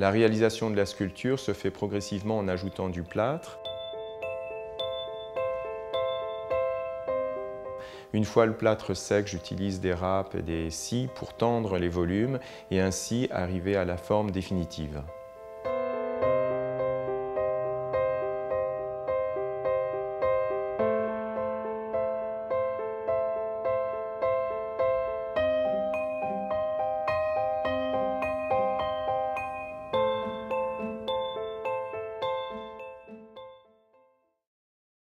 La réalisation de la sculpture se fait progressivement en ajoutant du plâtre. Une fois le plâtre sec, j'utilise des râpes et des scies pour tendre les volumes et ainsi arriver à la forme définitive.